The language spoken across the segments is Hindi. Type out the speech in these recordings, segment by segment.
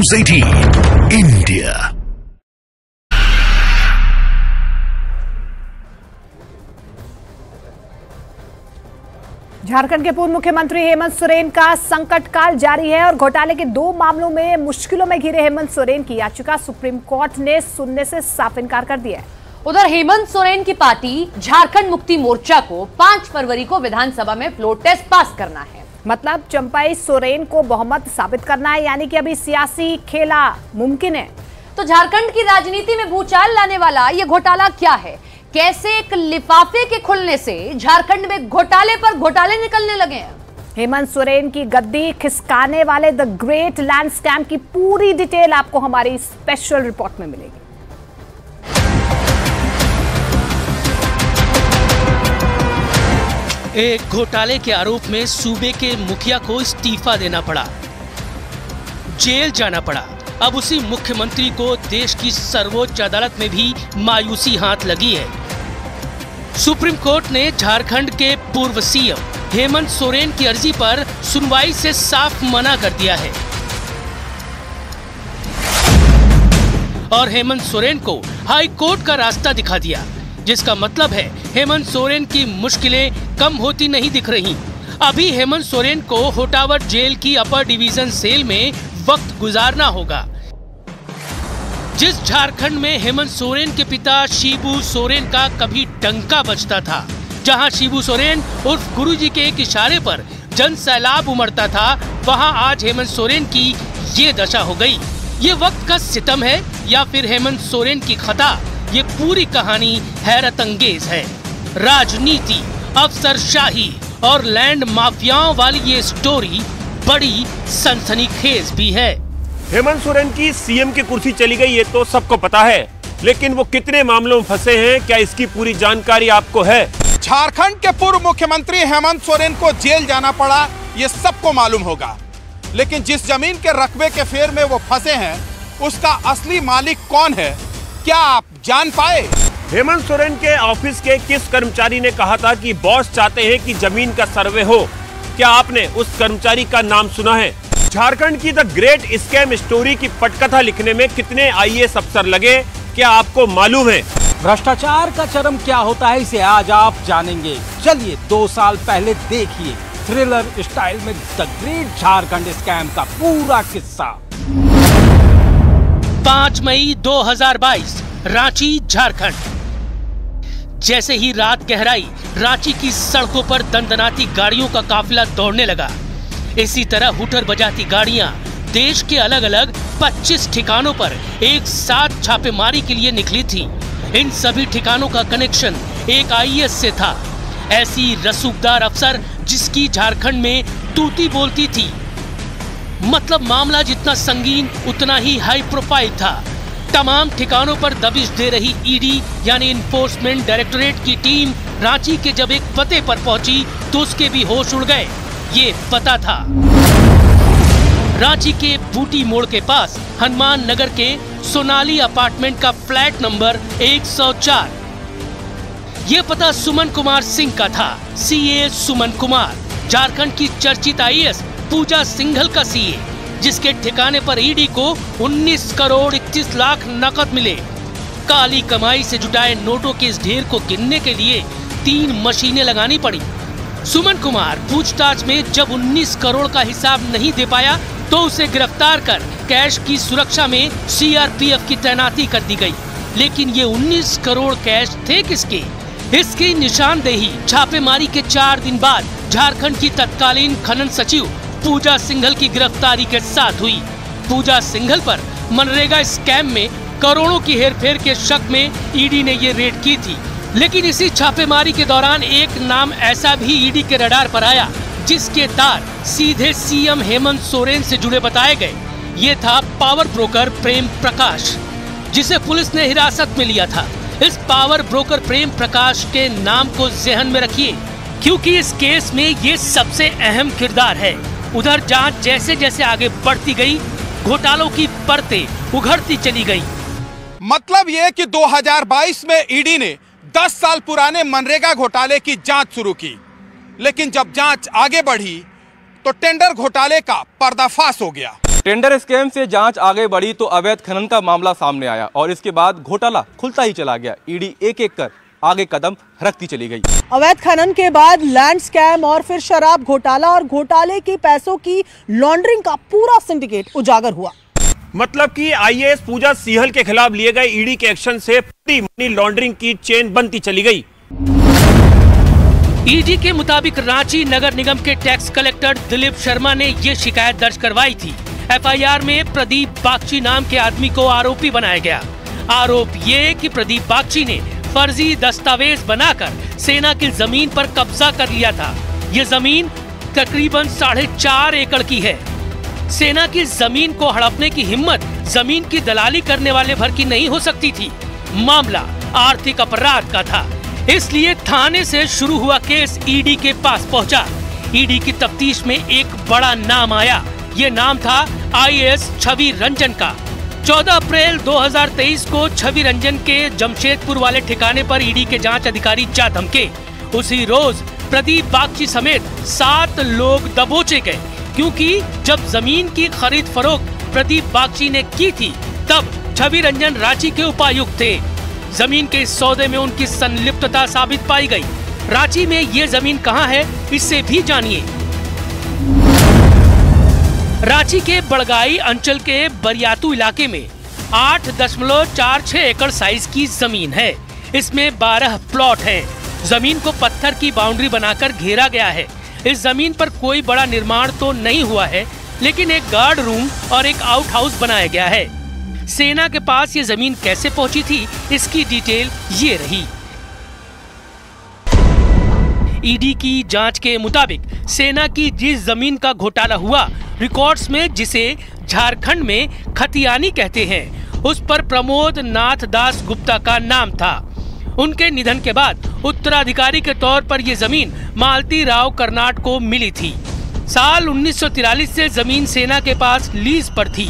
News 18 India. झारखंड के पूर्व मुख्यमंत्री हेमंत सोरेन का संकट काल जारी है और घोटाले के दो मामलों में मुश्किलों में घिरे हेमंत सोरेन की याचिका सुप्रीम कोर्ट ने सुनने से साफ इनकार कर दिया है। उधर हेमंत सोरेन की पार्टी झारखंड मुक्ति मोर्चा को 5 फरवरी को विधानसभा में फ्लोर टेस्ट पास करना है, मतलब चंपाई सोरेन को बहुमत साबित करना है, यानी कि अभी सियासी खेला मुमकिन है। तो झारखंड की राजनीति में भूचाल लाने वाला ये घोटाला क्या है? कैसे एक लिफाफे के खुलने से झारखंड में घोटाले पर घोटाले निकलने लगे हैं? हेमंत सोरेन की गद्दी खिसकाने वाले द ग्रेट लैंड स्कैम की पूरी डिटेल आपको हमारी स्पेशल रिपोर्ट में मिलेगी। एक घोटाले के आरोप में सूबे के मुखिया को इस्तीफा देना पड़ा, जेल जाना पड़ा। अब उसी मुख्यमंत्री को देश की सर्वोच्च अदालत में भी मायूसी हाथ लगी है। सुप्रीम कोर्ट ने झारखंड के पूर्व सीएम हेमंत सोरेन की अर्जी पर सुनवाई से साफ मना कर दिया है और हेमंत सोरेन को हाई कोर्ट का रास्ता दिखा दिया, जिसका मतलब है हेमंत सोरेन की मुश्किलें कम होती नहीं दिख रही। अभी हेमंत सोरेन को होटावर जेल की अपर डिवीजन सेल में वक्त गुजारना होगा। जिस झारखंड में हेमंत सोरेन के पिता शिबू सोरेन का कभी डंका बजता था, जहां शिबू सोरेन उर्फ गुरुजी के एक इशारे पर जन सैलाब उमड़ता था, वहां आज हेमंत सोरेन की ये दशा हो गई। ये वक्त का सितम है या फिर हेमंत सोरेन की खता, ये पूरी कहानी हैरत अंगेज है। राजनीति, अफसरशाही और लैंड माफियाओं वाली ये स्टोरी बड़ी सनसनीखेज भी है। हेमंत सोरेन की सीएम की कुर्सी चली गई ये तो सबको पता है, लेकिन वो कितने मामलों में फंसे हैं, क्या इसकी पूरी जानकारी आपको है? झारखंड के पूर्व मुख्यमंत्री हेमंत सोरेन को जेल जाना पड़ा ये सबको मालूम होगा, लेकिन जिस जमीन के रकबे के फेर में वो फंसे हैं उसका असली मालिक कौन है, क्या आप जान पाए? हेमंत सोरेन के ऑफिस के किस कर्मचारी ने कहा था कि बॉस चाहते हैं कि जमीन का सर्वे हो? क्या आपने उस कर्मचारी का नाम सुना है? झारखंड की द ग्रेट स्कैम स्टोरी की पटकथा लिखने में कितने आईएएस अफसर लगे, क्या आपको मालूम है? भ्रष्टाचार का चरम क्या होता है इसे आज आप जानेंगे। चलिए 2 साल पहले देखिए थ्रिलर स्टाइल में द ग्रेट झारखंड स्कैम का पूरा किस्सा। 5 मई 2022 रांची झारखंड। जैसे ही रात गहराई, रांची की सड़कों पर दंदनाती गाड़ियों का काफिला दौड़ने लगा। इसी तरह हुटर बजाती गाड़ियां देश के अलग अलग 25 ठिकानों पर एक साथ छापेमारी के लिए निकली थी। इन सभी ठिकानों का कनेक्शन एक आईएएस से था, ऐसी रसूखदार अफसर जिसकी झारखंड में तूती बोलती थी। मतलब मामला जितना संगीन उतना ही हाई प्रोफाइल था। तमाम ठिकानों पर दबिश दे रही ईडी यानी इन्फोर्समेंट डायरेक्टोरेट की टीम रांची के जब एक पते पर पहुंची तो उसके भी होश उड़ गए। ये पता था रांची के बूटी मोड़ के पास हनुमान नगर के सोनाली अपार्टमेंट का फ्लैट नंबर 104। ये पता सुमन कुमार सिंह का था, सीए सुमन कुमार, झारखंड की चर्चित आईएएस पूजा सिंघल का सीए, जिसके ठिकाने पर ईडी को 19 करोड़ 31 लाख नकद मिले। काली कमाई से जुटाए नोटों के इस ढेर को गिनने के लिए 3 मशीनें लगानी पड़ी। सुमन कुमार पूछताछ में जब 19 करोड़ का हिसाब नहीं दे पाया तो उसे गिरफ्तार कर कैश की सुरक्षा में सीआरपीएफ की तैनाती कर दी गई। लेकिन ये 19 करोड़ कैश थे किसके? इसकी निशानदेही छापेमारी के 4 दिन बाद झारखंड की तत्कालीन खनन सचिव पूजा सिंघल की गिरफ्तारी के साथ हुई। पूजा सिंघल पर मनरेगा स्कैम में करोड़ों की हेरफेर के शक में ईडी ने ये रेड की थी। लेकिन इसी छापेमारी के दौरान एक नाम ऐसा भी ईडी के रडार पर आया जिसके तार सीधे सीएम हेमंत सोरेन से जुड़े बताए गए। ये था पावर ब्रोकर प्रेम प्रकाश, जिसे पुलिस ने हिरासत में लिया था। इस पावर ब्रोकर प्रेम प्रकाश के नाम को जहन में रखिए, क्योंकि इस केस में ये सबसे अहम किरदार है। उधर जांच जैसे जैसे आगे बढ़ती गई, घोटालों की परतें उघरती चली गई। मतलब ये कि 2022 में ईडी ने 10 साल पुराने मनरेगा घोटाले की जांच शुरू की, लेकिन जब जांच आगे बढ़ी तो टेंडर घोटाले का पर्दाफाश हो गया। टेंडर स्कैम से जांच आगे बढ़ी तो अवैध खनन का मामला सामने आया और इसके बाद घोटाला खुलता ही चला गया। ईडी एक एक कर आगे कदम रखती चली गई। अवैध खनन के बाद लैंड स्कैम और फिर शराब घोटाला और घोटाले के पैसों की लॉन्ड्रिंग का पूरा सिंडिकेट उजागर हुआ। मतलब कि आईएएस पूजा सिंघल के खिलाफ लिए गए ईडी के एक्शन से पूरी मनी लॉन्ड्रिंग की चेन बनती चली गई। ईडी के मुताबिक रांची नगर निगम के टैक्स कलेक्टर दिलीप शर्मा ने ये शिकायत दर्ज करवाई थी। एफआईआर में प्रदीप बागची नाम के आदमी को आरोपी बनाया गया। आरोप ये कि प्रदीप बागची ने फर्जी दस्तावेज बनाकर सेना की जमीन पर कब्जा कर लिया था। ये जमीन तकरीबन 4.5 एकड़ की है। सेना की जमीन को हड़पने की हिम्मत जमीन की दलाली करने वाले भर की नहीं हो सकती थी। मामला आर्थिक अपराध का था, इसलिए थाने से शुरू हुआ केस ईडी के पास पहुंचा। ईडी की तफ्तीश में एक बड़ा नाम आया। ये नाम था आईएएस छवि रंजन का। 14 अप्रैल 2023 को छवि रंजन के जमशेदपुर वाले ठिकाने पर ईडी के जांच अधिकारी जा धमके। उसी रोज प्रदीप बागची समेत 7 लोग दबोचे गए, क्योंकि जब जमीन की खरीद फरोख्त प्रदीप बागची ने की थी तब छवि रंजन रांची के उपायुक्त थे। जमीन के इस सौदे में उनकी संलिप्तता साबित पाई गई। रांची में ये जमीन कहाँ है, इससे भी जानिए। रांची के बड़गाई अंचल के बरियातू इलाके में 8.46 एकड़ साइज की जमीन है। इसमें 12 प्लॉट हैं। जमीन को पत्थर की बाउंड्री बनाकर घेरा गया है। इस जमीन पर कोई बड़ा निर्माण तो नहीं हुआ है, लेकिन एक गार्ड रूम और एक आउट हाउस बनाया गया है। सेना के पास ये जमीन कैसे पहुंची थी, इसकी डिटेल ये रही। ईडी की जांच के मुताबिक सेना की जिस जमीन का घोटाला हुआ, रिकॉर्ड्स में जिसे झारखंड में खतियानी कहते हैं, उस पर प्रमोद नाथ दास गुप्ता का नाम था। उनके निधन के बाद उत्तराधिकारी के तौर पर ये जमीन मालती राव कर्नाट को मिली थी। साल 1943 से जमीन सेना के पास लीज पर थी।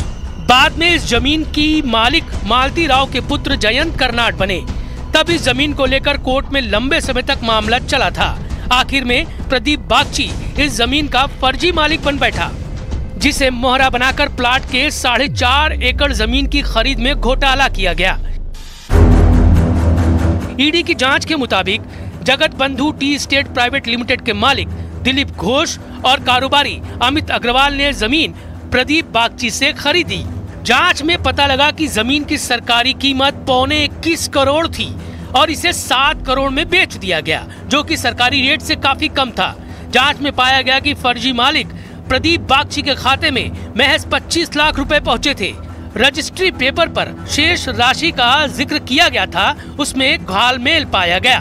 बाद में इस जमीन की मालिक मालती राव के पुत्र जयंत कर्नाट बने। तब इस जमीन को लेकर कोर्ट में लंबे समय तक मामला चला था। आखिर में प्रदीप बागची इस जमीन का फर्जी मालिक बन बैठा, जिसे मोहरा बनाकर प्लाट के 4.5 एकड़ जमीन की खरीद में घोटाला किया गया। ईडी की जांच के मुताबिक जगत बंधु टी स्टेट प्राइवेट लिमिटेड के मालिक दिलीप घोष और कारोबारी अमित अग्रवाल ने जमीन प्रदीप बागची से खरीदी। जांच में पता लगा कि जमीन की सरकारी कीमत 21.25 करोड़ थी और इसे 7 करोड़ में बेच दिया गया, जो कि सरकारी रेट से काफी कम था। जांच में पाया गया कि फर्जी मालिक प्रदीप बागची के खाते में महज 25 लाख रुपए पहुंचे थे। रजिस्ट्री पेपर पर शेष राशि का जिक्र किया गया था, उसमें घालमेल पाया गया।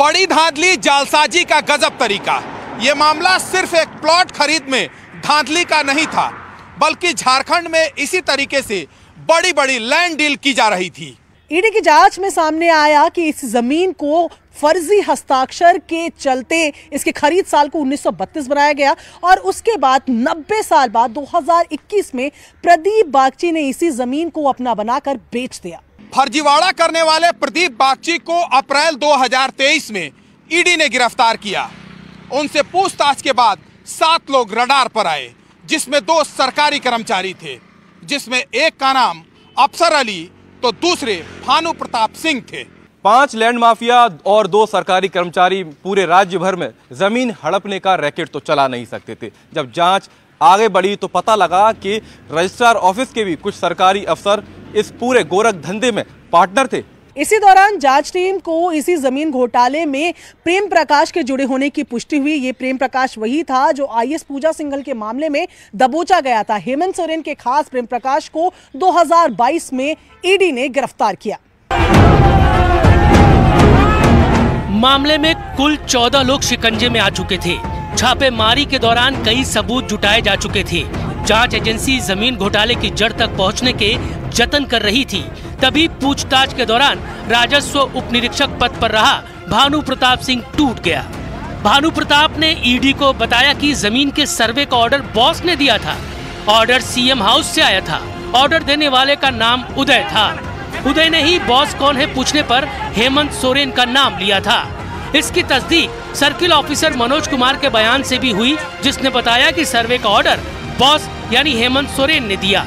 बड़ी धांधली जालसाजी का गजब तरीका। ये मामला सिर्फ एक प्लॉट खरीद में धांधली का नहीं था, बल्कि झारखंड में इसी तरीके से बड़ी बड़ी लैंड डील की जा रही थी। ईडी की जांच में सामने आया कि इस जमीन को फर्जी हस्ताक्षर के चलते इसके खरीद साल को 1932 बनाया गया और उसके बाद 90 साल बाद 2021 में प्रदीप बागची ने इसी जमीन को अपना बनाकर बेच दिया। फर्जीवाड़ा करने वाले प्रदीप बागची को अप्रैल 2023 में ईडी ने गिरफ्तार किया। उनसे पूछताछ के बाद 7 लोग रडार पर आए, जिसमें 2 सरकारी कर्मचारी थे, जिसमें एक का नाम अफसर अली तो दूसरे भानु प्रताप सिंह थे। 5 लैंड माफिया और 2 सरकारी कर्मचारी पूरे राज्य भर में जमीन हड़पने का रैकेट तो चला नहीं सकते थे। जब जांच आगे बढ़ी तो पता लगा कि रजिस्ट्रार ऑफिस के भी कुछ सरकारी अफसर इस पूरे गोरख धंधे में पार्टनर थे। इसी दौरान जांच टीम को इसी जमीन घोटाले में प्रेम प्रकाश के जुड़े होने की पुष्टि हुई। ये प्रेम प्रकाश वही था जो आईएएस पूजा सिंघल के मामले में दबोचा गया था। हेमंत सोरेन के खास प्रेम प्रकाश को 2022 में ईडी ने गिरफ्तार किया। मामले में कुल 14 लोग शिकंजे में आ चुके थे। छापेमारी के दौरान कई सबूत जुटाए जा चुके थे। जांच एजेंसी जमीन घोटाले की जड़ तक पहुंचने के जतन कर रही थी। तभी पूछताछ के दौरान राजस्व उपनिरीक्षक पद पर रहा भानु प्रताप सिंह टूट गया। भानु प्रताप ने ईडी को बताया कि जमीन के सर्वे का ऑर्डर बॉस ने दिया था। ऑर्डर सीएम हाउस से आया था। ऑर्डर देने वाले का नाम उदय था। उदय ने ही बॉस कौन है पूछने पर हेमंत सोरेन का नाम लिया था। इसकी तस्दीक सर्किल ऑफिसर मनोज कुमार के बयान से भी हुई, जिसने बताया कि सर्वे का ऑर्डर बॉस यानी हेमंत सोरेन ने दिया।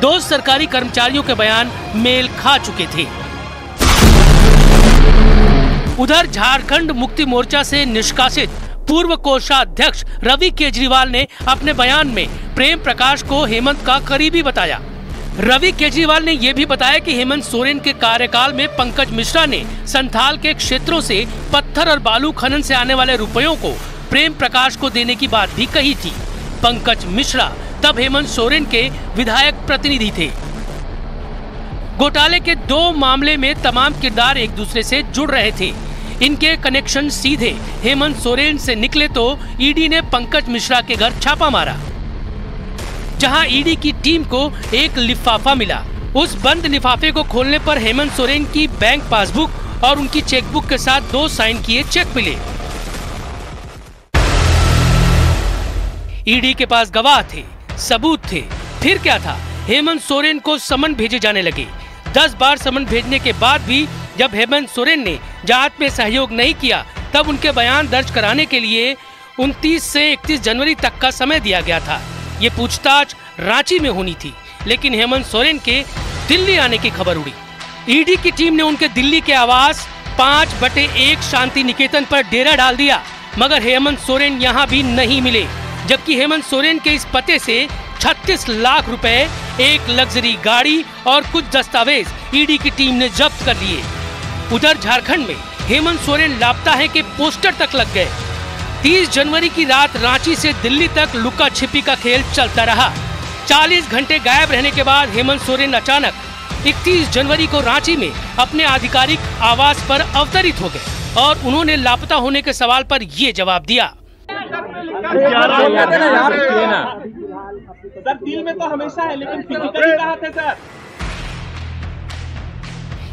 दो सरकारी कर्मचारियों के बयान मेल खा चुके थे। उधर झारखंड मुक्ति मोर्चा से निष्कासित पूर्व कोषाध्यक्ष रवि केजरीवाल ने अपने बयान में प्रेम प्रकाश को हेमंत का करीबी बताया। रवि केजरीवाल ने यह भी बताया कि हेमंत सोरेन के कार्यकाल में पंकज मिश्रा ने संथाल के क्षेत्रों से पत्थर और बालू खनन से आने वाले रुपयों को प्रेम प्रकाश को देने की बात भी कही थी। पंकज मिश्रा तब हेमंत सोरेन के विधायक प्रतिनिधि थे। घोटाले के दो मामले में तमाम किरदार एक दूसरे से जुड़ रहे थे। इनके कनेक्शन सीधे हेमंत सोरेन से निकले तो ईडी ने पंकज मिश्रा के घर छापा मारा, जहां ईडी की टीम को एक लिफाफा मिला। उस बंद लिफाफे को खोलने पर हेमंत सोरेन की बैंक पासबुक और उनकी चेकबुक के साथ दो साइन किए चेक मिले। ईडी के पास गवाह थे, सबूत थे, फिर क्या था। हेमंत सोरेन को समन भेजे जाने लगे। 10 बार समन भेजने के बाद भी जब हेमंत सोरेन ने जांच में सहयोग नहीं किया, तब उनके बयान दर्ज कराने के लिए 29 से 31 जनवरी तक का समय दिया गया था। ये पूछताछ रांची में होनी थी, लेकिन हेमंत सोरेन के दिल्ली आने की खबर उड़ी। ईडी की टीम ने उनके दिल्ली के आवास 5/1 शांति निकेतन पर डेरा डाल दिया, मगर हेमंत सोरेन यहां भी नहीं मिले। जबकि हेमंत सोरेन के इस पते से 36 लाख रुपए, एक लग्जरी गाड़ी और कुछ दस्तावेज ईडी की टीम ने जब्त कर लिए। उधर झारखंड में हेमंत सोरेन लापता है के पोस्टर तक लग गए। 30 जनवरी की रात रांची से दिल्ली तक लुका छिपी का खेल चलता रहा। 40 घंटे गायब रहने के बाद हेमंत सोरेन अचानक 31 जनवरी को रांची में अपने आधिकारिक आवास पर अवतरित हो गए और उन्होंने लापता होने के सवाल पर ये जवाब दिया। सर, दिल में तो हमेशा है, लेकिन फिजिकली कहां थे सर?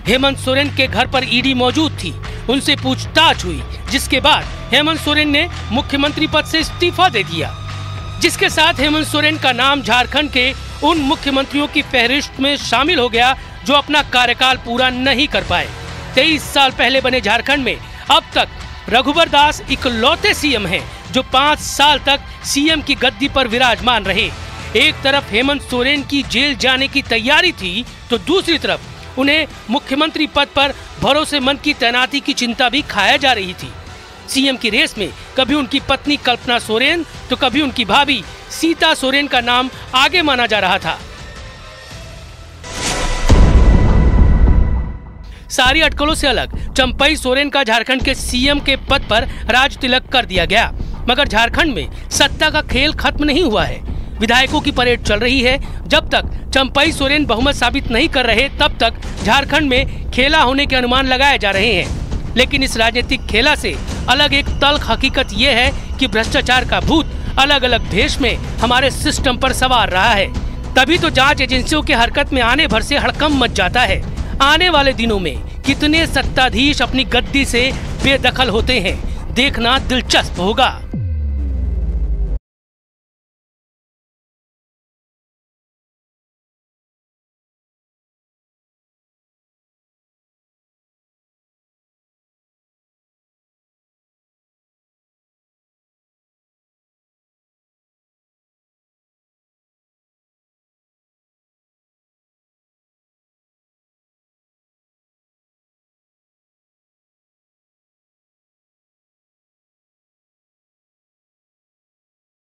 हेमंत सोरेन के घर पर ईडी मौजूद थी, उनसे पूछताछ हुई, जिसके बाद हेमंत सोरेन ने मुख्यमंत्री पद से इस्तीफा दे दिया, जिसके साथ हेमंत सोरेन का नाम झारखंड के उन मुख्यमंत्रियों की फहरिस्त में शामिल हो गया जो अपना कार्यकाल पूरा नहीं कर पाए। 23 साल पहले बने झारखंड में अब तक रघुवर दास इकलौते सीएम हैं जो 5 साल तक सीएम की गद्दी पर विराजमान रहे। एक तरफ हेमंत सोरेन की जेल जाने की तैयारी थी, तो दूसरी तरफ उन्हें मुख्यमंत्री पद पर भरोसेमंद की तैनाती की चिंता भी खाया जा रही थी। सीएम की रेस में कभी उनकी पत्नी कल्पना सोरेन तो कभी उनकी भाभी सीता सोरेन का नाम आगे माना जा रहा था। सारी अटकलों से अलग चंपाई सोरेन का झारखंड के सीएम के पद पर राज तिलक कर दिया गया, मगर झारखंड में सत्ता का खेल खत्म नहीं हुआ है। विधायकों की परेड चल रही है। जब तक चंपाई सोरेन बहुमत साबित नहीं कर रहे, तब तक झारखंड में खेला होने के अनुमान लगाए जा रहे हैं। लेकिन इस राजनीतिक खेला से अलग एक तल्ख हकीकत यह है कि भ्रष्टाचार का भूत अलग अलग देश में हमारे सिस्टम पर सवार रहा है। तभी तो जांच एजेंसियों के हरकत में आने भर से हड़कंप मच जाता है। आने वाले दिनों में कितने सत्ताधीश अपनी गद्दी से बेदखल होते हैं, देखना दिलचस्प होगा।